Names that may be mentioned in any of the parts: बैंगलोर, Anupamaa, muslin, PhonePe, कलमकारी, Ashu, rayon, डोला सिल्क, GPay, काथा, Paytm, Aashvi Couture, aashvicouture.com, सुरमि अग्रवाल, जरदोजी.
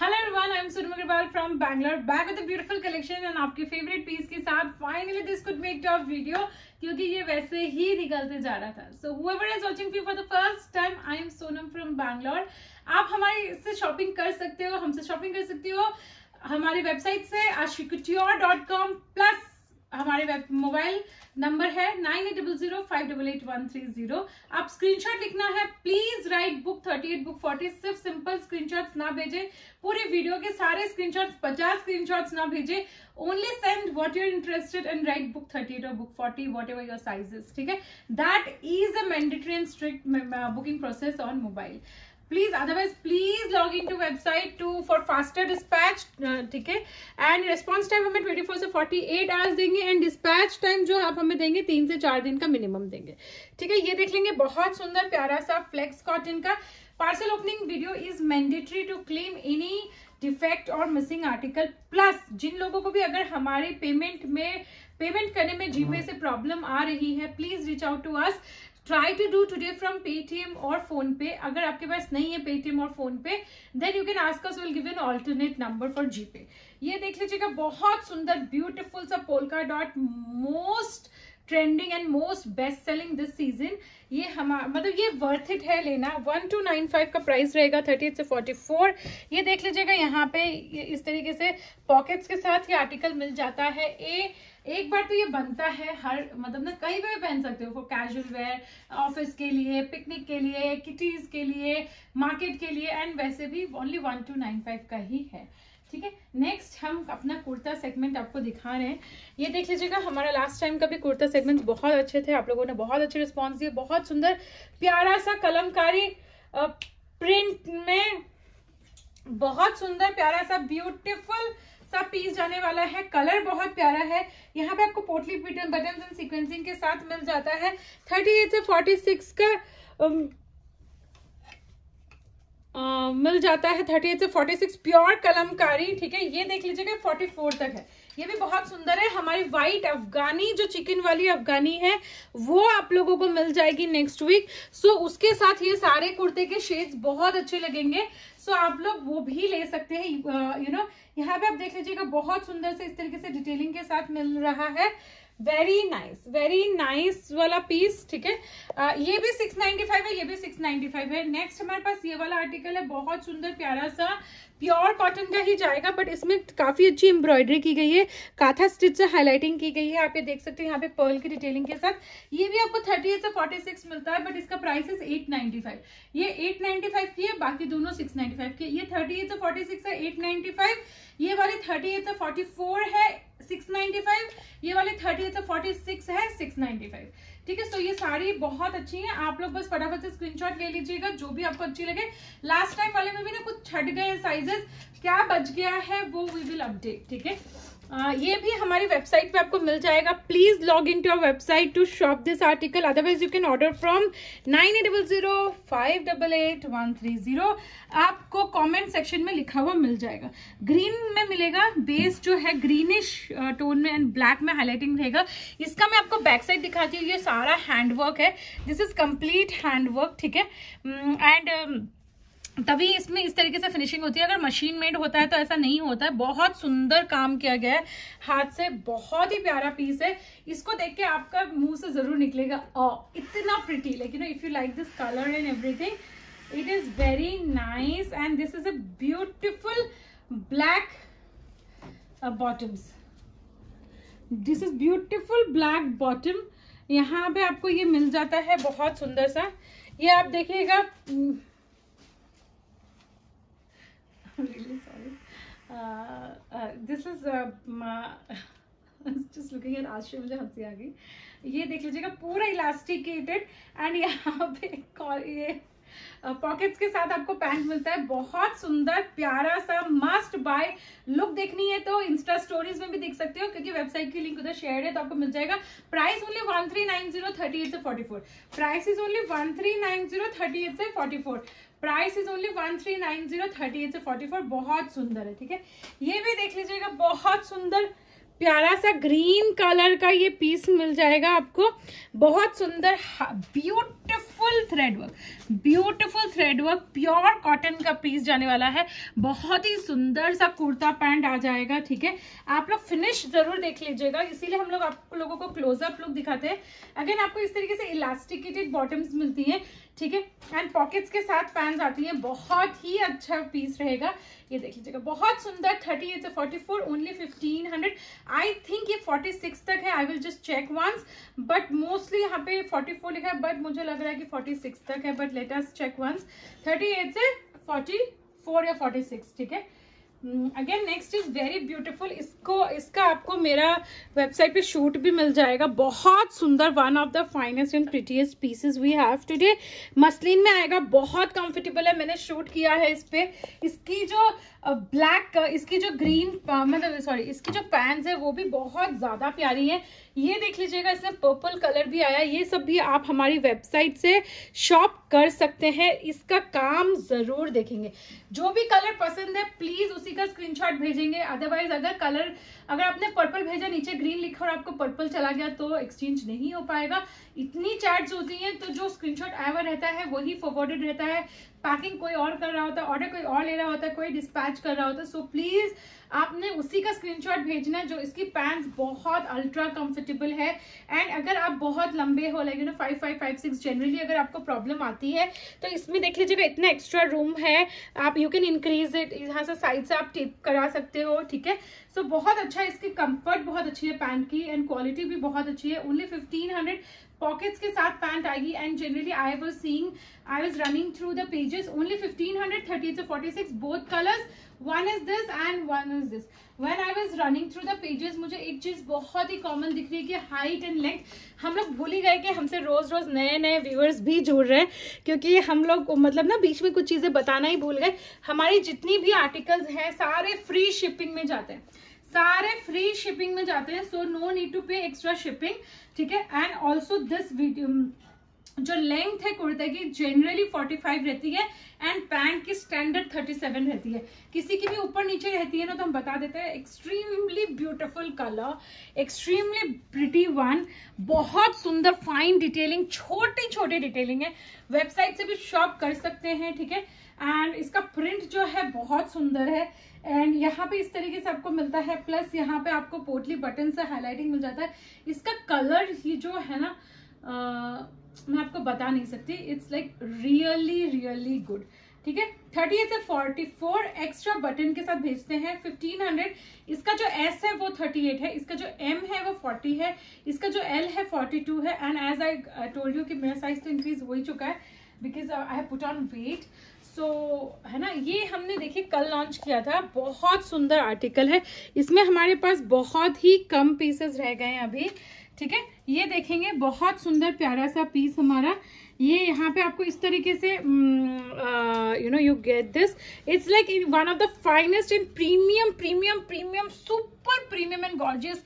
Hello everyone, I am सुरमि अग्रवाल from बैंगलोर, back with a beautiful collection and आपके favourite piece के साथ। Finally this could make top video, क्योंकि ये वैसे ही निकलते जा रहा था। So whoever is watching for the first time, I am Sonam from बैंगलोर। आप हमारे से शॉपिंग कर सकते हो, हमसे शॉपिंग कर सकती हो हमारी वेबसाइट से aashvicouture.com, प्लस हमारे मोबाइल नंबर है 9800588130। आप स्क्रीनशॉट लिखना है, प्लीज राइट बुक 38, बुक 40। सिर्फ सिंपल स्क्रीनशॉट्स ना भेजें, पूरे वीडियो के सारे स्क्रीनशॉट्स, 50 स्क्रीनशॉट्स ना भेजें। Only send what you are interested and write book 38 और book 40, whatever your sizes. ठीक है, that is a mandatory and strict booking process on mobile. Please otherwise please log in to website to for faster dispatch. ठीक है, and response time हमें 24 से 48 hours देंगे, and dispatch time जो आप हमें देंगे 3 से 4 दिन का मिनिमम देंगे। ठीक है, ये देख लेंगे, बहुत सुंदर प्यारा सा फ्लेक्स कॉटन का parcel. Opening video is mandatory to claim any defect और मिसिंग आर्टिकल। प्लस जिन लोगों को भी अगर हमारे पेमेंट करने में जीपे से प्रॉब्लम आ रही है, please reach out to us. Try to do today from Paytm और PhonePe। अगर आपके पास नहीं है Paytm और PhonePe, then you can ask us, we'll give an alternate number for GPay। ये देख लीजिएगा, बहुत सुंदर ब्यूटीफुल सा polka dot, most trending and most best selling this season. ये हमारा मतलब ये वर्थ इट है लेना। 1295 का प्राइस रहेगा, 38 से 44। ये देख लीजिएगा, यहाँ पे इस तरीके से पॉकेट्स के साथ ये आर्टिकल मिल जाता है। एक बार तो ये बनता है हर मतलब ना, कहीं पे भी पहन सकते हो, कैजुअल वेयर, ऑफिस के लिए, पिकनिक के लिए, किटीज के लिए, मार्केट के लिए, एंड वैसे भी ओनली 1295 का ही है। ठीक है, नेक्स्ट हम अपना कुर्ता सेगमेंट आपको दिखा रहे हैं। ये देख लीजिएगा, हमारा लास्ट टाइम का भी कुर्ता सेगमेंट बहुत अच्छे थे, आप लोगों ने बहुत अच्छे रिस्पॉन्स दिए। बहुत सुंदर प्यारा सा कलमकारी प्रिंट में, बहुत सुंदर प्यारा सा ब्यूटीफुल सब पीस जाने वाला है। कलर बहुत प्यारा है, यहाँ पे आपको पोटली बटन एंड सीक्वेंसिंग के साथ मिल जाता है। 38 से 46 का मिल जाता है, 38 से 46 प्योर कलमकारी। ठीक है, ये देख लीजिएगा, 44 तक है। ये भी बहुत सुंदर है। हमारी व्हाइट अफगानी जो चिकन वाली अफगानी है, वो आप लोगों को मिल जाएगी नेक्स्ट वीक। सो उसके साथ ये सारे कुर्ते के शेड्स बहुत अच्छे लगेंगे। सो आप लोग वो भी ले सकते हैं। यहाँ पे आप देख लीजिएगा, बहुत सुंदर से इस तरीके से डिटेलिंग के साथ मिल रहा है। वेरी नाइस वाला पीस। ठीक है, ये भी 695 है, ये भी 695 है। नेक्स्ट हमारे पास ये वाला आर्टिकल है, बहुत सुंदर प्यारा सा प्योर कॉटन का ही जाएगा, बट इसमें काफी अच्छी एम्ब्रॉयडरी की गई है, काथा स्टिच से हाईलाइटिंग की गई है। आप ये देख सकते हैं, यहाँ पे पर्ल की डिटेलिंग के साथ। ये भी आपको 38 से 46 मिलता है, बट इसका प्राइस है 895। ये 895 की है, बाकी दोनों 695 की। ये 38 से 46 है, 895। ये वाली 38 से 44 है, 695। ये वाले 38 से 46 है, 695। ठीक है, सो ये सारी बहुत अच्छी हैं। आप लोग बस फटाफट से स्क्रीनशॉट ले लीजिएगा, जो भी आपको अच्छी लगे। लास्ट टाइम वाले में भी ना कुछ छट गए साइजेस, क्या बच गया है वो वी विल अपडेट। ठीक है, ये भी हमारी वेबसाइट पे आपको मिल जाएगा। Please log in to our website to shop this article, otherwise you can order from 9800588130। आपको कमेंट सेक्शन में लिखा हुआ मिल जाएगा, ग्रीन में मिलेगा। बेस जो है ग्रीनिश टोन में एंड ब्लैक में हाईलाइटिंग रहेगा। इसका मैं आपको बैक साइड दिखाती हूँ। ये सारा हैंडवर्क है, दिस इज कंप्लीट हैंडवर्क। ठीक है, एंड तभी इसमें इस तरीके से फिनिशिंग होती है। अगर मशीन मेड होता है तो ऐसा नहीं होता है। बहुत सुंदर काम किया गया है हाथ से, बहुत ही प्यारा पीस है। इसको देख के आपका मुंह से जरूर निकलेगा इतना pretty, like if you like this colour and everything, it is very nice. And this is a beautiful black bottoms, this is beautiful black bottom. यहाँ पे आपको ये मिल जाता है, बहुत सुंदर सा। ये आप देखिएगा, really sorry, this is just looking at Ashu, मुझे हंसी आ गई। ये देख लीजिएगा, पूरा इलास्टिकेटेड, एंड यहाँ पे ये पॉकेट्स के साथ आपको पैंट मिलता है। बहुत सुंदर प्यारा सा मस्ट बाय लुक। देखनी है तो इंस्टा स्टोरीज में भी देख सकते हो, क्योंकि वेबसाइट की लिंक उधर शेयर है, तो आपको मिल जाएगा। प्राइस ओनली 1390, 38 से 44। प्राइस इज ओनली 1390, 38 से 44। प्राइस इज ओनली 1390, 38 से 44। बहुत सुंदर है। ठीक है, ये भी देख लीजिएगा, बहुत सुंदर प्यारा सा ग्रीन कलर का ये पीस मिल जाएगा आपको। बहुत सुंदर beautiful full thread work, beautiful thread work, pure cotton का पीस जाने वाला है। बहुत ही सुंदर सा कुर्ता पैंट आ जाएगा। ठीक है, आप लोग फिनिश जरूर देख लीजिएगा, इसीलिए हम लोग आप लोगों को क्लोजअप लुक दिखाते हैं। अगेन आपको इस तरीके से इलास्टिकेटेड बॉटम्स मिलती है, ठीक है, एंड पॉकेट्स के साथ पैंट्स आती है। बहुत ही अच्छा पीस रहेगा, ये देख लीजिएगा, बहुत सुंदर। 38 से 44 ओनली 1500। आई थिंक ये 46 तक है, I will just check once, but mostly यहाँ पे 44 लिखा है, बट मुझे लग रहा है कि 46 तक है, but let us check once. 38 से 44 या 46, ठीक है। Again next is very beautiful. इसका आपको मेरा वेबसाइट पे शूट भी मिल जाएगा। बहुत सुंदर, one of the finest and prettiest pieces we have today. Muslin में आएगा, बहुत कंफर्टेबल है, मैंने शूट किया है इस पे। इसकी जो ब्लैक, इसकी जो ग्रीन, मतलब सॉरी, इसकी जो पैंट्स है वो भी बहुत ज्यादा प्यारी है। ये देख लीजिएगा, इसमें पर्पल कलर भी आया। ये सब भी आप हमारी वेबसाइट से शॉप कर सकते हैं। इसका काम जरूर देखेंगे, जो भी कलर पसंद है प्लीज उसी का स्क्रीनशॉट भेजेंगे। अदरवाइज अगर आपने पर्पल भेजा, नीचे ग्रीन लिखा और आपको पर्पल चला गया तो एक्सचेंज नहीं हो पाएगा। इतनी चैट्स होती हैं, तो जो स्क्रीनशॉट आया हुआ रहता है वही फॉरवर्डेड रहता है। पैकिंग कोई और कर रहा होता है, ऑर्डर कोई और ले रहा होता है, कोई डिस्पैच कर रहा होता है। सो प्लीज आपने उसी का स्क्रीनशॉट भेजना है। जो इसकी पैंट्स बहुत अल्ट्रा कंफर्टेबल है, एंड अगर आप बहुत लंबे हो, लाइक यू नो 5'5" 5'6" जनरली अगर आपको प्रॉब्लम आती है, तो इसमें देख लीजिएगा इतना एक्स्ट्रा रूम है। आप यू कैन इंक्रीज इट, यहाँ से साइड से आप टेप करा सकते हो, ठीक है। सो बहुत अच्छा, इसकी कंफर्ट बहुत अच्छी है पैंट की, एंड क्वालिटी भी बहुत अच्छी है। ओनली 1500 पॉकेट्स के साथ पैंट आएगी। And generally I was running through the pages, only 1500, 38 से 46, both colours, one is this and one is this. When I was running through the pages मुझे एक चीज बहुत ही कॉमन दिख रही है कि हाइट एंड लेंथ। हम लोग भूल ही गए कि हमसे रोज रोज नए नए व्यूअर्स भी जुड़ रहे हैं, क्योंकि हम लोग मतलब ना बीच में कुछ चीजें बताना ही भूल गए। हमारी जितनी भी आर्टिकल्स हैं सारे फ्री शिपिंग में जाते हैं, सारे फ्री शिपिंग में जाते हैं। So no need to pay extra shipping, ठीक है। एंड ऑल्सो दिस वीडियो जो लेंथ है कुर्ते की जनरली 45 रहती है, एंड पैंट की स्टैंडर्ड 37 रहती है। किसी की भी ऊपर नीचे रहती है ना, तो हम बता देते हैं। Extremely beautiful colour, extremely pretty one, बहुत सुंदर फाइन डिटेलिंग, छोटी छोटी डिटेलिंग है। वेबसाइट से भी शॉप कर सकते हैं, ठीक है। एंड इसका प्रिंट जो है बहुत सुंदर है, एंड यहाँ पे इस तरीके से आपको मिलता है, प्लस यहाँ पे आपको पोटली बटन से हाईलाइटिंग मिल जाता है। इसका कलर ही जो है ना, मैं आपको बता नहीं सकती, it's like really really good, ठीक है। 38 से 44 एक्स्ट्रा बटन के साथ भेजते हैं, 1500। इसका जो S है वो 38 है, इसका जो M है वो 40 है, इसका जो L है 42 है। And as I told you कि मेरा साइज तो इंक्रीज हो ही चुका है, because I have put on weight, so है ना। ये हमने देखिए कल लॉन्च किया था, बहुत सुंदर आर्टिकल है। इसमें हमारे पास बहुत ही कम पीसेस रह गए हैं अभी, ठीक है। ये देखेंगे, बहुत सुंदर प्यारा सा पीस हमारा। ये यहाँ पे आपको इस तरीके से you know, you get this, it's like one of the finest and premium premium premium super premium and gorgeous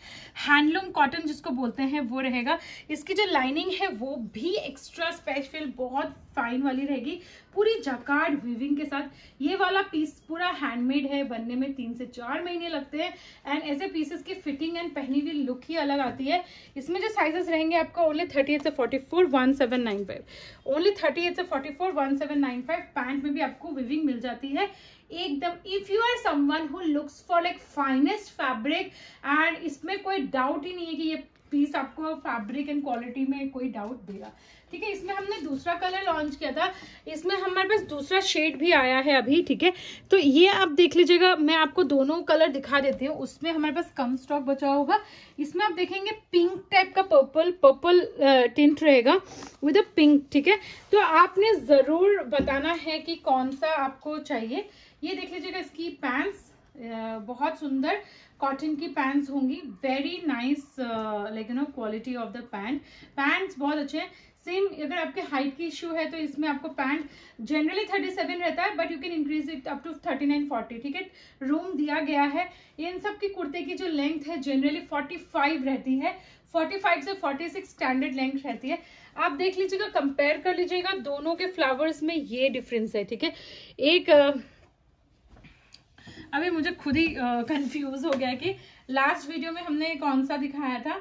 handloom cotton जिसको बोलते हैं वो रहेगा। इसकी जो लाइनिंग है वो भी एक्स्ट्रा स्पेशल बहुत फाइन वाली रहेगी, पूरी जकार्ड वीविंग के साथ। ये वाला पीस पूरा हैंडमेड है, बनने में 3 से 4 महीने लगते हैं, एंड ऐसे पीसेस की फिटिंग एंड पहनी हुई लुक ही अलग आती है। इसमें जो साइजेस रहेंगे आपका ओनली 38 से 44, 1795, ओनली 38 से 44, 1795। पैंट में भी आपको विविंग मिल जाती है एकदम। If you are someone who looks for like finest fabric, and इसमें कोई डाउट ही नहीं है कि ये पीस आपको फैब्रिक एंड क्वालिटी में कोई डाउट देगा, ठीक है। इसमें हमने दूसरा कलर लॉन्च किया था, इसमें हमारे पास दूसरा शेड भी आया है अभी, ठीक है। तो ये आप देख लीजिएगा, मैं आपको दोनों कलर दिखा देती हूँ। उसमें हमारे पास कम स्टॉक बचा होगा। इसमें आप देखेंगे पिंक टाइप का पर्पल टिंट रहेगा विद अ पिंक, ठीक है। तो आपने जरूर बताना है कि कौन सा आपको चाहिए। ये देख लीजिएगा, इसकी पैंट्स बहुत सुंदर कॉटन की पैंट्स होंगी, very nice like you know quality of the pant. Pants बहुत अच्छे हैं। सेम अगर आपके हाइट की इश्यू है तो इसमें आपको पैंट जनरली 37 रहता है, but you can increase it up to 39, 40, ठीक है, रूम दिया गया है। इन सब की कुर्ते की जो लेंथ है जनरली 45 रहती है, 45 से 46 स्टैंडर्ड लेंथ रहती है। आप देख लीजिएगा, कंपेयर कर लीजिएगा, दोनों के फ्लावर्स में ये डिफरेंस है, ठीक है। एक अभी मुझे खुद ही कंफ्यूज हो गया कि लास्ट वीडियो में हमने कौन सा दिखाया था,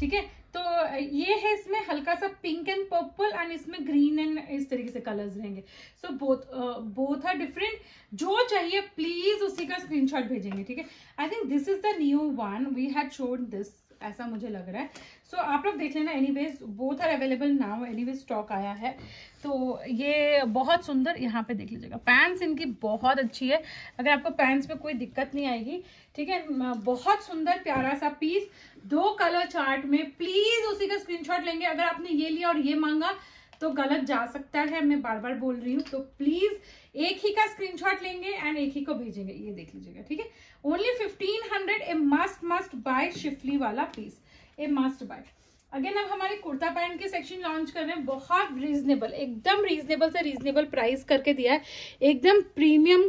ठीक है। तो ये है, इसमें हल्का सा पिंक एंड पर्पल एंड इसमें ग्रीन एंड इस तरीके से कलर्स रहेंगे. So both are different. जो चाहिए प्लीज उसी का स्क्रीनशॉट भेजेंगे, ठीक है. I think this is the new one, we had showed this, ऐसा मुझे लग रहा है. सो आप लोग देख लेना. Anyways both are available now, anyways stock आया है. तो ये बहुत सुंदर, यहाँ पे देख लीजिएगा, पैंट्स इनकी बहुत अच्छी है. अगर आपको पैंट्स पे कोई दिक्कत नहीं आएगी, ठीक है. बहुत सुंदर प्यारा सा पीस, दो कलर चार्ट में. प्लीज उसी का स्क्रीनशॉट लेंगे. अगर आपने ये लिया और ये मांगा तो गलत जा सकता है, मैं बार बार बोल रही हूँ. तो प्लीज एक ही का स्क्रीनशॉट लेंगे एंड एक ही को भेजेंगे. ये देख लीजिएगा, ठीक है. Only 1500, a must buy schiffli वाला piece, a must buy. Again अब हमारे कुर्ता पैंट के सेक्शन लॉन्च कर रहे हैं. बहुत रीजनेबल, एकदम रीजनेबल से रीजनेबल प्राइस करके दिया है. एकदम प्रीमियम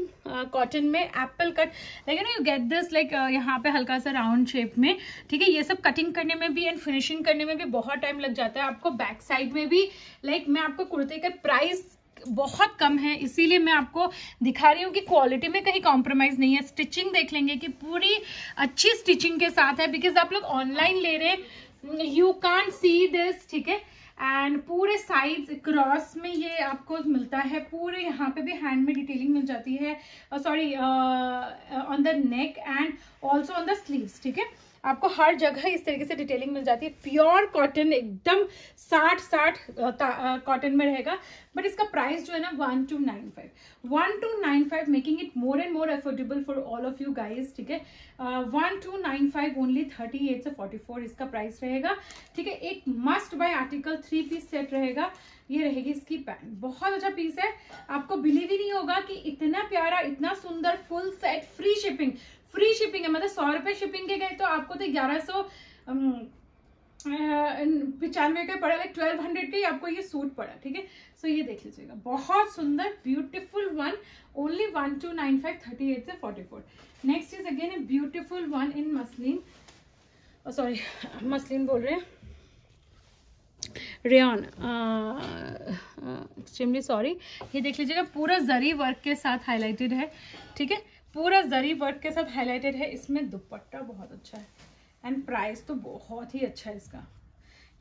कॉटन में apple cut, like you get this, like यहाँ पे हल्का सा राउंड शेप में, ठीक है. ये सब कटिंग करने में भी एंड फिनिशिंग करने में भी बहुत टाइम लग जाता है. आपको बैक साइड में भी, लाइक मैं आपको कुर्ते के प्राइस बहुत कम है इसीलिए मैं आपको दिखा रही हूँ कि क्वालिटी में कहीं कॉम्प्रोमाइज नहीं है. स्टिचिंग देख लेंगे कि पूरी अच्छी स्टिचिंग के साथ है, बिकॉज आप लोग ऑनलाइन ले रहे हैं, यू कान सी दिस, ठीक है. एंड पूरे साइड्स क्रॉस में ये आपको मिलता है. पूरे यहाँ पे भी हैंड में डिटेलिंग मिल जाती है, sorry, on the neck and also on the sleeves, ठीक है. आपको हर जगह इस तरीके से डिटेलिंग मिल जाती है. प्योर कॉटन, एकदम 60-60 कॉटन में रहेगा. बट इसका प्राइस जो है ना 1295, making it more and more affordable for all of you guys, ठीक है. 1295 ओनली 38 से 44 इसका प्राइस रहेगा, ठीक है. एक must buy article, 3 piece set रहेगा. ये रहेगी इसकी पैंट, बहुत अच्छा पीस है. आपको बिलीव ही नहीं होगा कि इतना प्यारा, इतना सुंदर, full set, free shipping. Free shipping है मतलब 100 रुपए शिपिंग के गए तो आपको तो 1195 का पड़ा, लाइक 1200 के आपको ये सूट पड़ा, ठीक है. सो ये देख लीजिएगा, बहुत सुंदर ब्यूटीफुल वन, ओनली 1295, 38 से 44. Next is again beautiful one in muslin, sorry muslin बोल रहे हैं, रेयन, एक्सट्रीमली सॉरी. ये देख लीजिएगा, पूरा जरी वर्क के साथ हाईलाइटेड है, ठीक है. पूरा जरी वर्क के साथ हाईलाइटेड है. इसमें दुपट्टा बहुत अच्छा है एंड प्राइस तो बहुत ही अच्छा है इसका.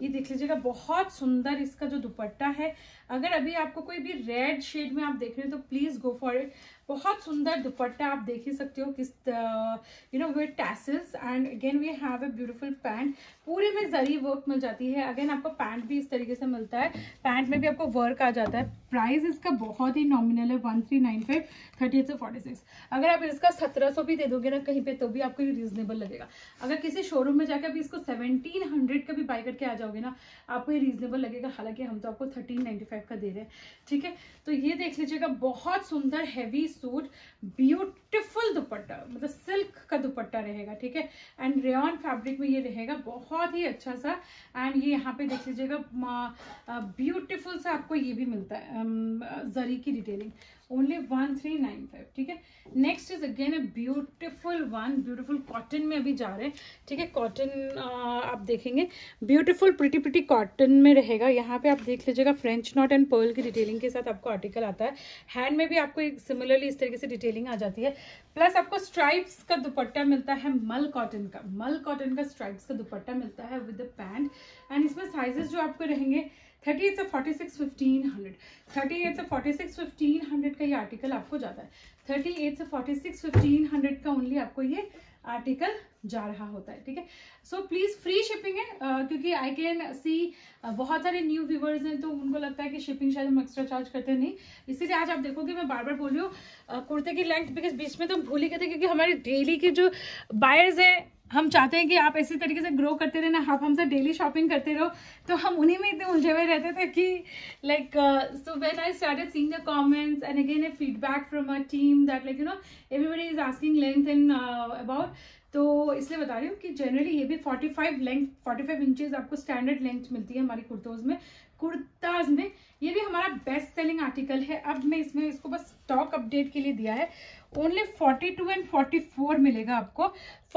ये देख लीजिएगा, बहुत सुंदर इसका जो दुपट्टा है. अगर अभी आपको कोई भी रेड शेड में आप देख रहे हो तो प्लीज गो फॉर इट. बहुत सुंदर दुपट्टा, आप देख ही सकते हो किस, you know, with tassels. And again we have a beautiful pant, पूरे में जरी वर्क मिल जाती है. अगेन आपको पैंट भी इस तरीके से मिलता है, पैंट में भी आपको वर्क आ जाता है. प्राइस इसका बहुत ही नॉमिनल है, 1395, 38 से 46. अगर आप इसका 1700 भी दे दोगे ना कहीं पे तो भी आपको ये रीजनेबल लगेगा. अगर किसी शोरूम में जाकर अभी इसको 1700 का भी बाय करके आ जाओगे ना, आपको ये रीजनेबल लगेगा. हालांकि हम तो आपको 1395 का दे रहे हैं, ठीक है. तो ये देख लीजिएगा, बहुत सुंदर हैवी सूट, ब्यूटीफुल दुपट्टा, मतलब सिल्क का दुपट्टा रहेगा, ठीक है. एंड रेयन फैब्रिक में ये रहेगा, बहुत ही अच्छा सा. एंड ये यहाँ पे देख लीजिएगा, ब्यूटीफुल सा आपको ये भी मिलता है, जरी की डिटेलिंग, ओनली 1395, ठीक है. Next is again a beautiful one, beautiful cotton में अभी जा रहे हैं, ठीक है. कॉटन आप देखेंगे, ब्यूटीफुल प्रिटी कॉटन में रहेगा. यहाँ पे आप देख लीजिएगा, फ्रेंच नॉट एंड पर्ल की डिटेलिंग के साथ आपको आर्टिकल आता है. हैंड में भी आपको एक सिमिलरली इस तरीके से डिटेलिंग आ जाती है. प्लस आपको स्ट्राइप्स का दुपट्टा मिलता है, मल कॉटन का स्ट्राइप्स का दुपट्टा मिलता है विद द पैंट. एंड इसमें साइजेस जो आपको रहेंगे 38 से 46, 1500, 38 से 46, 1500 का ये आर्टिकल आपको जाता है. 38 से 46, 1500 का ओनली आपको ये आर्टिकल जा रहा होता है, ठीक है. सो प्लीज, फ्री शिपिंग है, क्योंकि आई कैन सी बहुत सारे न्यू व्यूवर्स हैं तो उनको लगता है कि शिपिंग शायद हम एक्स्ट्रा चार्ज करते नहीं. इसीलिए आज आप देखोगे मैं बार बार बोल रही हूँ कुर्ते की लेंथ, बिकॉज बीच में तो हम भूल ही गए थे, क्योंकि हमारे डेली के जो बायर्स हैं हम चाहते हैं कि आप इसी तरीके से ग्रो करते रहना, आप हमसे डेली शॉपिंग करते रहो. तो हम उन्हीं में इतने उलझे हुए रहते थे कि like, so when I started seeing the comments and again a feedback from our team that, like, you know, everybody is asking length and about, तो इसलिए बता रही हूँ कि जनरली ये भी 45 इंचेस आपको स्टैंडर्ड लेंथ मिलती है हमारी कुर्ताज में. ये भी हमारा बेस्ट सेलिंग आर्टिकल है. अब मैं इसमें इसको बस स्टॉक अपडेट के लिए दिया है. ओनली 42 एंड 44 मिलेगा आपको,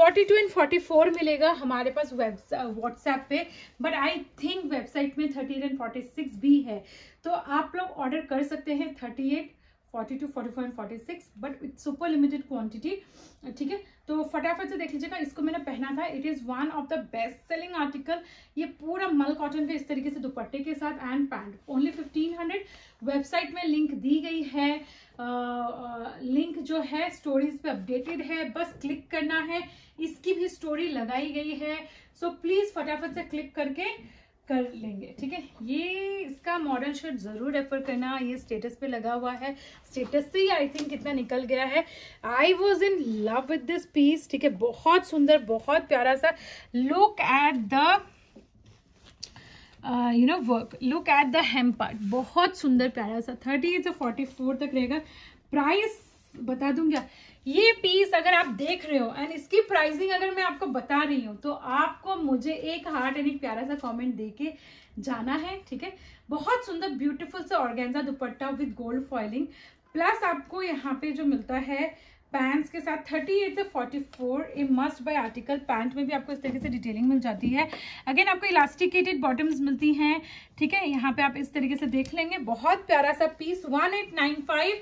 42 एंड 44 मिलेगा हमारे पास व्हाट्सएप पे. बट आई थिंक वेबसाइट में 38 एंड 46 भी है, तो आप लोग ऑर्डर कर सकते हैं 38 42, 44 and 46 but it's super limited quantity, ठीक है। तो फटाफट से देख लीजिएगा, इसको मैंने पहना था। It is one of the best selling article. ये पूरा मल कॉटन पे इस तरीके से दुपट्टे के साथ एंड पैंट, ओनली 1500। वेबसाइट में लिंक दी गई है, लिंक जो है स्टोरीज पे अपडेटेड है, बस क्लिक करना है। इसकी भी स्टोरी लगाई गई है, सो प्लीज़ फटाफट से क्लिक करके कर लेंगे, ठीक है। ये इसका मॉडल शर्ट जरूर रेफर करना, ये स्टेटस पे लगा हुआ है, स्टेटस से ही आई थिंक इतना निकल गया है। I was in love with this piece, ठीक है। बहुत सुंदर, बहुत प्यारा सा। Look at the work, look at the hem part, बहुत सुंदर प्यारा सा। 38 से 44 तक रहेगा। प्राइस बता दूंगा। ये पीस अगर आप देख रहे हो एंड इसकी प्राइसिंग अगर मैं आपको बता रही हूँ तो आपको मुझे एक हार्ट एंड एक प्यारा सा कमेंट देके जाना है, ठीक है। बहुत सुंदर ब्यूटीफुल सा organza dupatta with gold foiling, plus आपको यहाँ पे जो मिलता है पैंट्स के साथ 38 से 44 a must buy article. Pant में भी आपको इस तरीके से डिटेलिंग मिल जाती है। अगेन आपको इलास्टिकेटेड बॉटम्स मिलती हैं, ठीक है। यहाँ पे आप इस तरीके से देख लेंगे, बहुत प्यारा सा piece. 1895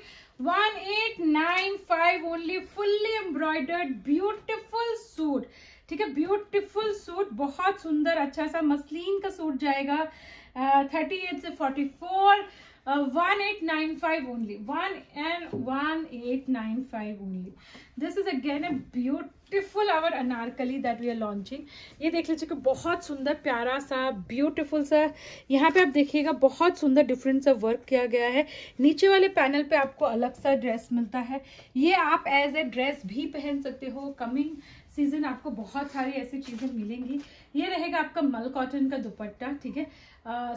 1895 only, fully embroidered beautiful suit, ठीक है। ब्यूटिफुल सूट, बहुत सुंदर अच्छा सा मसलिन का सूट जाएगा। 38 से 44 1895 only, 1895 only. This is again a beautiful our anarkali that we are launching. ये देख लीजिए कि बहुत सुंदर प्यारा सा ब्यूटिफुल सा, यहाँ पे आप देखिएगा बहुत सुंदर डिफरेंट सा वर्क किया गया है। नीचे वाले पैनल पे आपको अलग सा ड्रेस मिलता है, ये आप एज ए ड्रेस भी पहन सकते हो। कमिंग सीजन आपको बहुत सारी ऐसी चीज़ें मिलेंगी। ये रहेगा आपका मल कॉटन का दुपट्टा, ठीक है,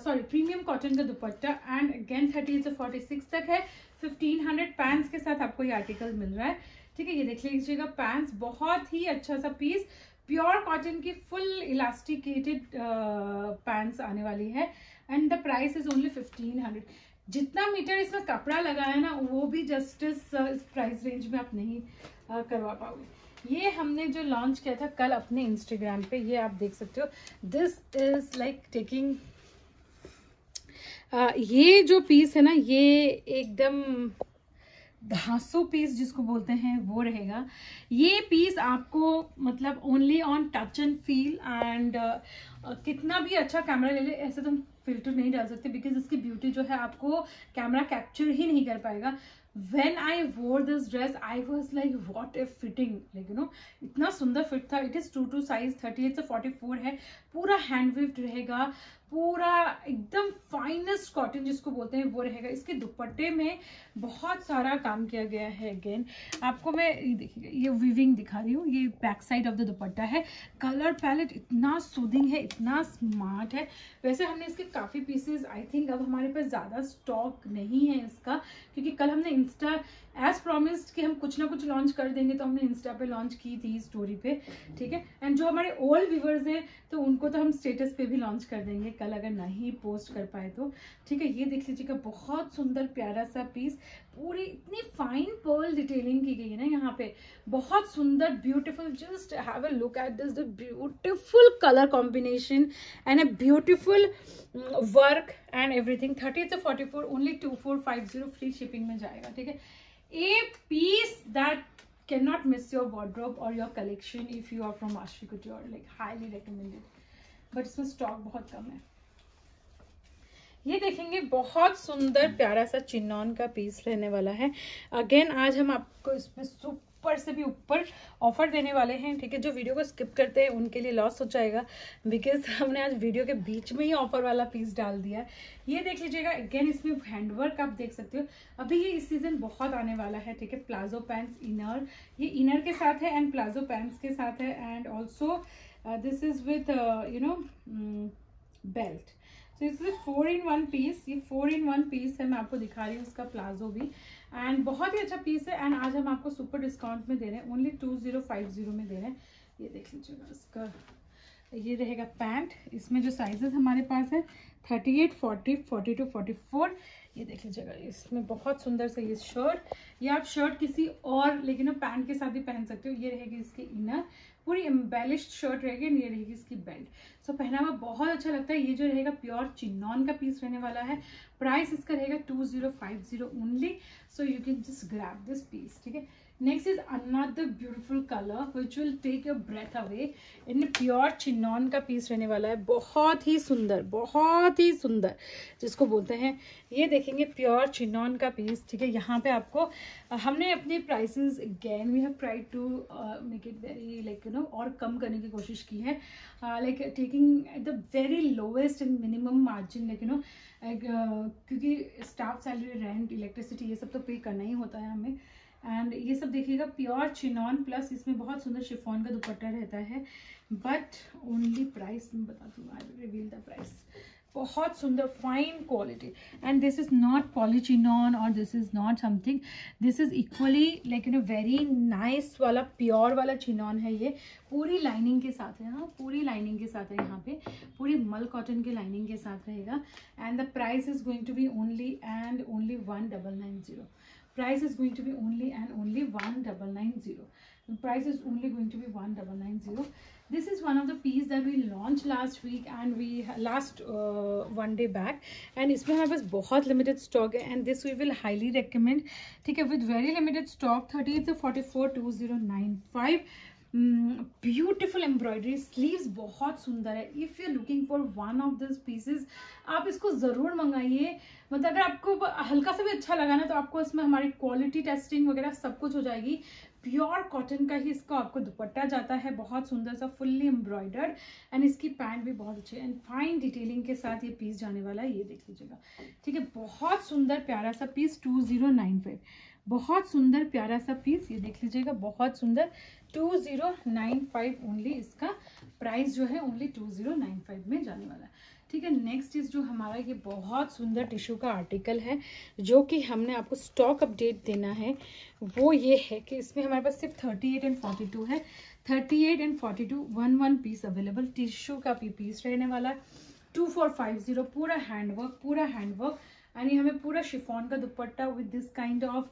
सॉरी प्रीमियम कॉटन का दुपट्टा एंड अगेन 38 से 46 तक है। 1500 पैंट्स के साथ आपको ये आर्टिकल मिल रहा है, ठीक है। ये देख लीजिएगा पैंट्स, बहुत ही अच्छा सा पीस, प्योर कॉटन की फुल इलास्टिकेटेड पैंट्स आने वाली है and the price is only 1500। जितना मीटर इसमें कपड़ा लगा है ना वो भी जस्टिस इस प्राइस रेंज में आप नहीं करवा पाओगे। ये हमने जो लॉन्च किया था कल अपने इंस्टाग्राम पे, ये आप देख सकते हो। दिस इज लाइक टेकिंग, ये जो पीस है ना ये एकदम धांसू पीस जिसको बोलते हैं वो रहेगा। ये पीस आपको मतलब only on touch and feel and कितना भी अच्छा कैमरा ले ले, ऐसे तो हम फिल्टर नहीं डाल सकते बिकॉज इसकी ब्यूटी जो है आपको कैमरा कैप्चर ही नहीं कर पाएगा। When I wore this dress, I was like, what a fitting, like you know, इतना सुंदर फिट था। It is 2 to size, 38 से 44 है। पूरा हैंड वीव्ड रहेगा, पूरा एकदम फाइनेस्ट कॉटन जिसको बोलते हैं वो रहेगा। इसके दुपट्टे में बहुत सारा काम किया गया है। अगेन आपको मैं देखिएगा ये वीविंग दिखा रही हूँ, ये back side of the dupatta है। कलर पैलेट इतना सूदिंग है, इतना स्मार्ट है। वैसे हमने इसके काफ़ी पीसेस, आई थिंक अब हमारे पास ज़्यादा स्टॉक नहीं है इसका, क्योंकि कल हमने इंस्टा एज प्रॉमिस्ड कि हम कुछ ना कुछ लॉन्च कर देंगे, तो हमने इंस्टा पे लॉन्च की थी स्टोरी पे, ठीक है। एंड जो हमारे ओल्ड व्यूवर्स हैं तो उनको तो हम स्टेटस पे भी लॉन्च कर देंगे कल, अगर नहीं पोस्ट कर पाए तो, ठीक है। ये देख लीजिएगा बहुत सुंदर प्यारा सा पीस, पूरी इतनी फाइन पर्ल डिटेलिंग की गई है ना यहाँ पे, बहुत सुंदर beautiful. Just have a look at this, the beautiful colour combination and a beautiful work and everything. 38 से 44 ओनली 2450, फ्री शिपिंग में जाएगा, ठीक है। A piece that cannot miss your wardrobe or your collection if you are from Aashvi Couture, like highly recommended. But इसमें stock बहुत कम है। ये देखेंगे बहुत सुंदर प्यारा सा चिन्नौन का पीस रहने वाला है। अगेन आज हम आपको इसमें सुपर से भी ऊपर ऑफर देने वाले हैं, ठीक है। जो वीडियो को स्किप करते हैं उनके लिए लॉस हो जाएगा बिकॉज हमने आज वीडियो के बीच में ही ऑफर वाला पीस डाल दिया। ये देख लीजिएगा, अगेन इसमें हैंडवर्क आप देख सकते हो। अभी ये इस सीजन बहुत आने वाला है, ठीक है। प्लाजो पैंट्स, इनर, ये इनर के साथ है एंड प्लाजो पैंट्स के साथ है and also this is with you know belt. तो इसमें 4 in 1 पीस, ये 4 in 1 पीस है, मैं आपको दिखा रही हूँ इसका प्लाजो भी एंड बहुत ही अच्छा पीस है एंड आज हम आपको सुपर डिस्काउंट में दे रहे हैं, ओनली 2050 में दे रहे हैं। ये देख लीजिएगा इसका, ये रहेगा पैंट। इसमें जो साइजेस हमारे पास है 38, 40, 42, 44। ये देख लीजिएगा इसमें बहुत सुंदर सा ये शर्ट, ये आप शर्ट किसी और लेकिन पैंट के साथ भी पहन सकते हो। ये रहेगी इसकी इनर, पूरी एम्बेलिश्ड शर्ट रहेगी, ये रहेगी इसकी बेल्ट। सो पहनावा बहुत अच्छा लगता है। ये जो रहेगा प्योर चिन्नौन का पीस रहने वाला है, प्राइस इसका रहेगा 2050 only. So you can just grab this piece. ठीक है, next is another beautiful colour which will take your breath away. In pure chinon का पीस रहने वाला है, बहुत ही सुंदर, बहुत ही सुंदर, जिसको बोलते हैं. ये देखेंगे प्योर चिनॉन का पीस. ठीक है, यहाँ पे आपको हमने अपने prices again we have tried to make it very like you know और कम करने की कोशिश की है, like taking the very lowest and minimum margin like you know, क्योंकि स्टाफ सैलरी, रेंट, इलेक्ट्रिसिटी ये सब तो पे करना ही होता है हमें. एंड ये सब देखिएगा प्योर चिनॉन, प्लस इसमें बहुत सुंदर शिफॉन का दुपट्टा रहता है. बट ओनली प्राइस मैं बता दूँ, I will reveal the price. बहुत सुंदर fine quality. And this is not polychinon और this is not something, this is equally like you know very nice वाला प्योर वाला चिनॉन है. ये पूरी लाइनिंग के साथ है, हाँ पूरी लाइनिंग के साथ है, यहाँ पे पूरी मल कॉटन के लाइनिंग के साथ रहेगा. And the price is going to be only and only 1990. Price is going to be only and only 1990. The price is only going to be 1990. This is one of the piece that we launched last week and we last one day back. And इसमें हमारे पास बहुत limited stock है. And this we will highly recommend. ठीक है, with very limited stock 38 to 44 2095. Beautiful embroidery, sleeves बहुत सुंदर है. If you looking for one of this pieces आप इसको ज़रूर मंगाइए. मतलब अगर आपको हल्का सा भी अच्छा लगा ना तो आपको इसमें हमारी क्वालिटी टेस्टिंग वगैरह सब कुछ हो जाएगी. प्योर कॉटन का ही इसका आपको दुपट्टा जाता है, बहुत सुंदर सा फुल्ली एम्ब्रॉयडर्ड. एंड इसकी पैंट भी बहुत अच्छी एंड फाइन डिटेलिंग के साथ ये पीस जाने वाला है. ये देख लीजिएगा, ठीक है, बहुत सुंदर प्यारा सा पीस 2095. बहुत सुंदर प्यारा सा पीस, ये देख लीजिएगा, बहुत सुंदर 2095 ओनली. इसका प्राइस जो है ओनली 2095 में जाने वाला है. ठीक है, नेक्स्ट इज जो हमारा ये बहुत सुंदर टिश्यू का आर्टिकल है जो कि हमने आपको स्टॉक अपडेट देना है. वो ये है कि इसमें हमारे पास सिर्फ 38 एंड 42 है. 38 एंड 42 1 पीस अवेलेबल टिश्यू का भी पीस रहने वाला है. 2450 पूरा हैंडवर्क, पूरा हैंडवर्क. एंड ये हमें पूरा शिफॉन का dupatta with this kind of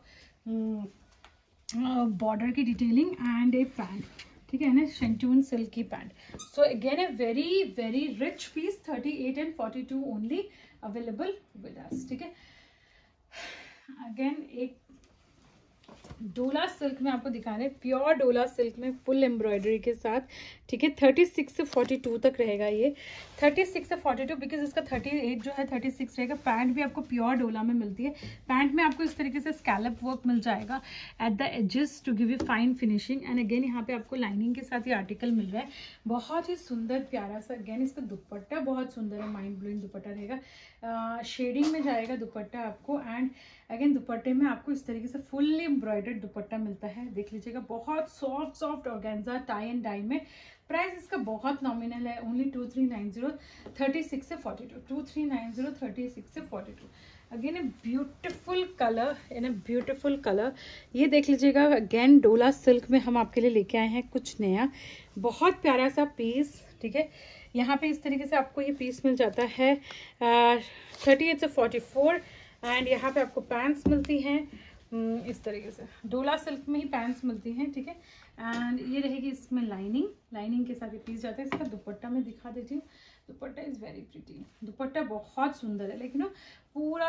border की डिटेलिंग एंड ए पैंट. ठीक है ना, शेंटून सिल्क की pant. So again a very very rich piece 38 and 42 only available with us. ठीक है, अगेन एक डोला सिल्क में आपको दिखा रहे हैं, प्योर डोला सिल्क में फुल एम्ब्रॉयडरी के साथ. ठीक है, 36 से 42 तक रहेगा ये. 36 से 42 बिकॉज इसका 38 जो है 36 रहेगा. पैंट भी आपको प्योर डोला में मिलती है. पैंट में आपको इस तरीके से स्कैलप वर्क मिल जाएगा at the edges to give you fine finishing. And again यहाँ पे आपको लाइनिंग के साथ ये आर्टिकल मिल रहा है, बहुत ही सुंदर प्यारा सा. अगेन इसका दुपट्टा बहुत सुंदर है, माइंड ब्लोइंग दुपट्टा रहेगा. शेडिंग में जाएगा दुपट्टा आपको. एंड अगेन दुपट्टे में आपको इस तरीके से फुल्ली एम्ब्रॉयडर्ड दुपट्टा मिलता है. देख लीजिएगा, बहुत soft soft organza tie and dye में. प्राइस इसका बहुत नॉमिनल है, ओनली 2390 36 से 42. 2390 36 से 42. Again a beautiful colour, in a beautiful colour. ये देख लीजिएगा, अगेन डोला सिल्क में हम आपके लिए लेके आए हैं कुछ नया, बहुत प्यारा सा पीस. ठीक है, यहाँ पे इस तरीके से आपको ये पीस मिल जाता है 38 से 44. एंड यहाँ पे आपको पैंट्स मिलती हैं इस तरीके से, डोला सिल्क में ही पैंट्स मिलती हैं. ठीक है, एंड ये रहेगी इसमें लाइनिंग, लाइनिंग के साथ ये पीस जाता है. इसका दुपट्टा मैं दिखा देती हूँ. Dupatta is very pretty, dupatta बहुत सुंदर है. लेकिन ना पूरा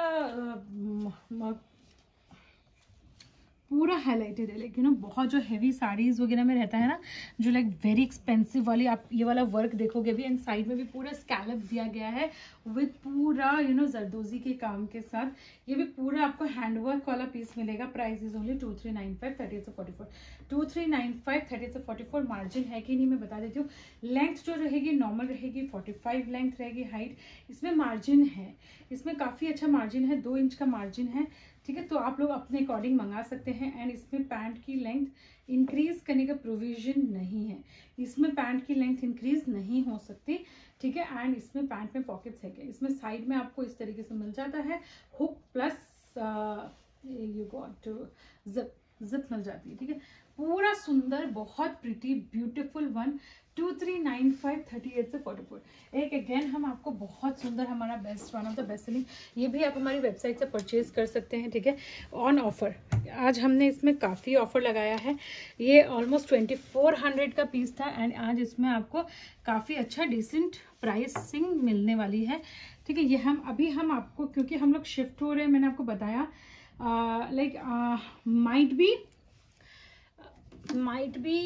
हाईलाइटेड है. लाइक यू नो बहुत जो हैवी साड़ीज़ वगैरह में रहता है ना, जो लाइक वेरी एक्सपेंसिव वाली, आप ये वाला वर्क देखोगे भी. एंड साइड में भी पूरा स्कैलप दिया गया है विद पूरा यू नो जरदोजी के काम के साथ. ये भी पूरा आपको हैंडवर्क वाला पीस मिलेगा. प्राइस इज ओनली 2395 38 से 44. 2395 38 से 44. मार्जिन है कि नहीं मैं बता देती हूँ. लेंथ जो रहेगी नॉर्मल रहेगी 45 लेंथ रहेगी. हाइट इसमें मार्जिन है, इसमें काफ़ी अच्छा मार्जिन है, 2 इंच का मार्जिन है. ठीक है, तो आप लोग अपने अकॉर्डिंग मंगा सकते हैं. एंड इसमें पैंट की लेंथ इंक्रीज करने का प्रोविजन नहीं है, इसमें पैंट की लेंथ इंक्रीज नहीं हो सकती. ठीक है, एंड इसमें पैंट में पॉकेट्स है क्या, इसमें साइड में आपको इस तरीके से मिल जाता है hook plus you got to zip. Zip मिल जाती है, ठीक है। पूरा सुंदर, बहुत प्रिटी, ब्यूटीफुल वन 2395 38 से 44। एक अगेन हम आपको बहुत सुंदर हमारा best one of the best selling, ये भी आप हमारी वेबसाइट से परचेज कर सकते हैं, ठीक है। ऑन ऑफर आज हमने इसमें काफ़ी ऑफर लगाया है। ये ऑलमोस्ट 2400 का पीस था एंड आज इसमें आपको काफ़ी अच्छा डिसेंट प्राइसिंग मिलने वाली है, ठीक है। ये हम अभी हम आपको, क्योंकि हम लोग शिफ्ट हो रहे हैं, मैंने आपको बताया लाइक might be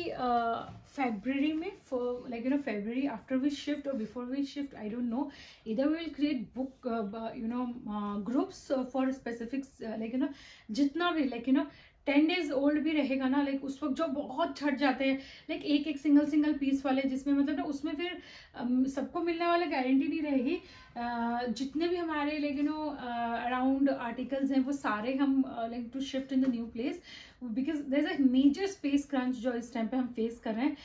February में, for like you know February after we shift or before we shift, I don't know, either we will create book you know groups for specifics like you know जितना भी like you know 10 days old भी रहेगा ना, like उस वक्त जो बहुत छट जाते हैं लाइक एक एक सिंगल सिंगल पीस वाले, जिसमें मतलब ना उसमें फिर सबको मिलने वाला गारंटी नहीं रहेगी। जितने भी हमारे like you know around articles हैं वो सारे हम like to shift in the new place, because there is a major space crunch जो इस टाइम पे हम फेस कर रहे हैं।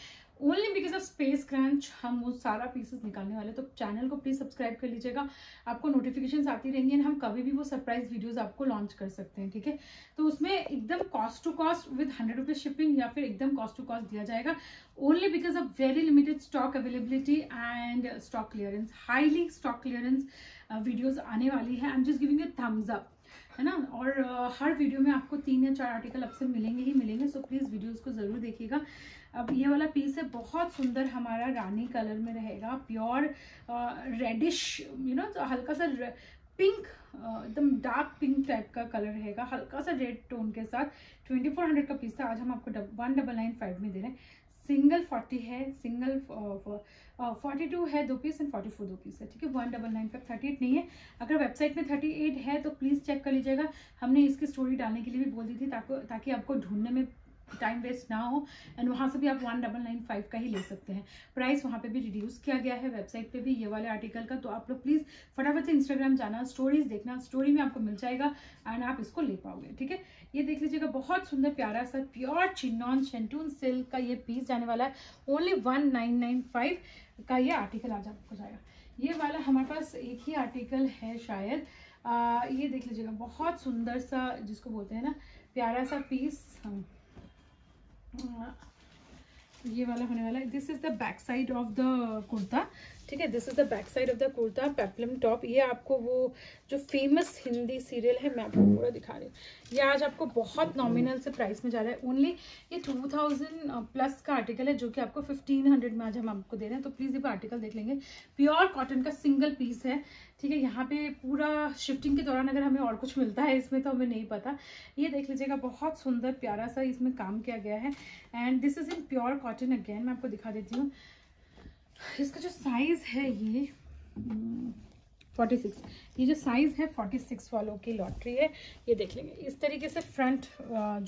Only because of space crunch हम वो सारा पीसेस निकालने वाले, तो चैनल को प्लीज सब्सक्राइब कर लीजिएगा, आपको नोटिफिकेशंस आती रहेंगी एंड हम कभी भी वो सरप्राइज वीडियोस आपको लॉन्च कर सकते हैं, ठीक है। तो उसमें एकदम cost to cost with 100 rupees shipping या फिर एकदम कॉस्ट टू कॉस्ट दिया जाएगा, only because of very limited stock availability and stock clearance, highly stock clearance videos आने वाली है। I am just giving a thumbs up, है ना। और हर वीडियो में आपको 3 या 4 आर्टिकल आपसे मिलेंगे ही मिलेंगे, सो प्लीज़ वीडियोस को ज़रूर देखिएगा। अब ये वाला पीस है बहुत सुंदर, हमारा रानी कलर में रहेगा, प्योर रेडिश यू नो, हल्का सा पिंक एकदम डार्क पिंक टाइप का कलर रहेगा, हल्का सा रेड टोन के साथ। 2400 का पीस था, आज हम आपको 1995 में दे रहे हैं। सिंगल 40 है, सिंगल 42 है दो पीस एंड 44 दो पीस है, ठीक है। 1995 38 नहीं है, अगर वेबसाइट में 38 है तो प्लीज़ चेक कर लीजिएगा। हमने इसकी स्टोरी डालने के लिए भी बोल दी थी ताकि आपको ढूंढने में टाइम वेस्ट ना हो एंड वहाँ से भी आप 1995 का ही ले सकते हैं। प्राइस वहाँ पे भी रिड्यूस किया गया है वेबसाइट पे भी ये वाले आर्टिकल का, तो आप लोग प्लीज़ फटाफट से इंस्टाग्राम जाना, स्टोरीज देखना, स्टोरी में आपको मिल जाएगा एंड आप इसको ले पाओगे, ठीक है। ये देख लीजिएगा, बहुत सुंदर प्यारा सा प्योर चिनॉन शेंटून सिल्क का ये पीस जाने वाला है, ओनली 1995 का ये आर्टिकल आज आपको जाएगा। ये वाला हमारे पास एक ही आर्टिकल है शायद, ये देख लीजिएगा, बहुत सुंदर सा जिसको बोलते हैं ना प्यारा सा पीस, ये वाला होने वाला है। This is the back side of the kurta, ठीक है। This is the back side of the kurta, peplum top. ये आपको वो जो फेमस हिंदी सीरियल है, मैं आपको पूरा दिखा रही हूँ। ये आज आपको बहुत नॉमिनल से प्राइस में जा रहा है, ओनली ये 2000 प्लस का आर्टिकल है जो कि आपको 1500 में आज हम आपको दे रहे हैं, तो प्लीज़ ये आर्टिकल देख लेंगे। प्योर कॉटन का सिंगल पीस है, ठीक है। यहाँ पे पूरा शिफ्टिंग के दौरान अगर हमें और कुछ मिलता है इसमें तो हमें नहीं पता। ये देख लीजिएगा, बहुत सुंदर प्यारा सा इसमें काम किया गया है and this is in pure cotton. Again मैं आपको दिखा देती हूँ, इसका जो साइज है ये 46, ये जो साइज है 46 वालों की लॉटरी है। ये देख लेंगे, इस तरीके से फ्रंट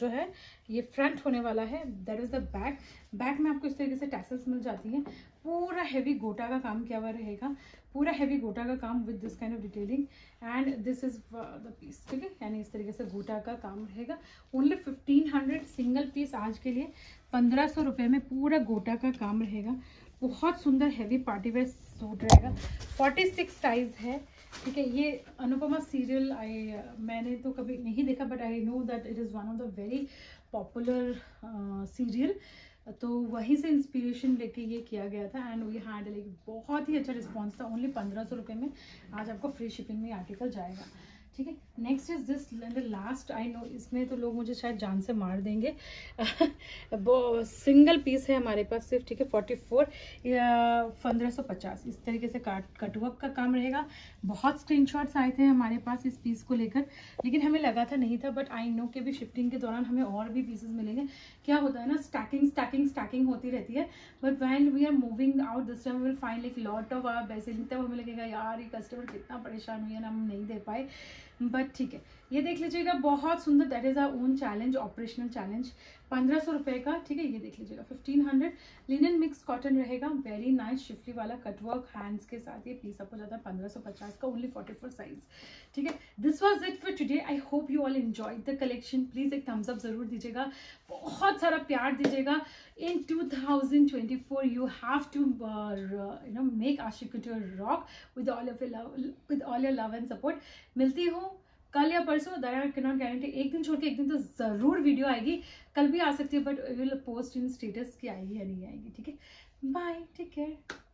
जो है ये फ्रंट होने वाला है, that is the back. Back में आपको इस तरीके से टैसल्स मिल जाती हैं, पूरा हैवी गोटा का काम किया हुआ रहेगा, पूरा हैवी गोटा का काम with this kind of detailing and this is the piece, ठीक है। यानी इस तरीके से गोटा का काम रहेगा, ओनली 1500 सिंगल पीस आज के लिए, 1500 रुपये में पूरा गोटा का काम रहेगा। बहुत सुंदर हैवी पार्टीवेयर सूट रहेगा, 46 साइज है, ठीक है। ये अनुपमा सीरियल मैंने तो कभी नहीं देखा, but I know that it is one of the very popular serial, तो वहीं से इंस्पिरेशन लेके ये किया गया था एंड वी हैड लाइक बहुत ही अच्छा रिस्पॉन्स था। ओनली 1500 रुपये में आज आपको फ्री शिपिंग में आर्टिकल जाएगा, ठीक है। Next is this last, I know इसमें तो लोग मुझे शायद जान से मार देंगे। वो सिंगल पीस है हमारे पास सिर्फ, ठीक है। 44 1550 इस तरीके से कटवर्क का काम रहेगा। बहुत स्क्रीनशॉट्स आए थे हमारे पास इस पीस को लेकर, लेकिन हमें लगा था नहीं था, बट आई नो के भी शिफ्टिंग के दौरान हमें और भी पीसेस मिलेंगे। क्या होता है ना, स्टैकिंग होती रहती है, but when we are moving out this time we will find like lot of our best selling. तब हमें लगेगा यार ये कस्टमर कितना परेशान हुई है ना, हम नहीं दे पाए, बट ठीक है। ये देख लीजिएगा, बहुत सुंदर, that is our own challenge, operational challenge, 1500 रुपये का, ठीक है। ये देख लीजिएगा 1500, लिनन मिक्स कॉटन रहेगा, वेरी नाइस शिफली वाला कटवर्क हैंड्स के साथ ये पीस आपको जाता है 1550 का, ओनली 44 साइज, ठीक है। This was it for today, I hope you all enjoyed the collection. Please एक थम्स अप जरूर दीजिएगा, बहुत सारा प्यार दीजिएगा। In 2024 you have to you know make Aashiq to rock with all your love and support. मिलती हूँ कल या परसों that I can not guarantee, एक दिन छोड़ के एक दिन तो ज़रूर वीडियो आएगी, कल भी आ सकती है, but will post in status कि आएगी या नहीं आएगी। ठीक है, बाय, टेक केयर।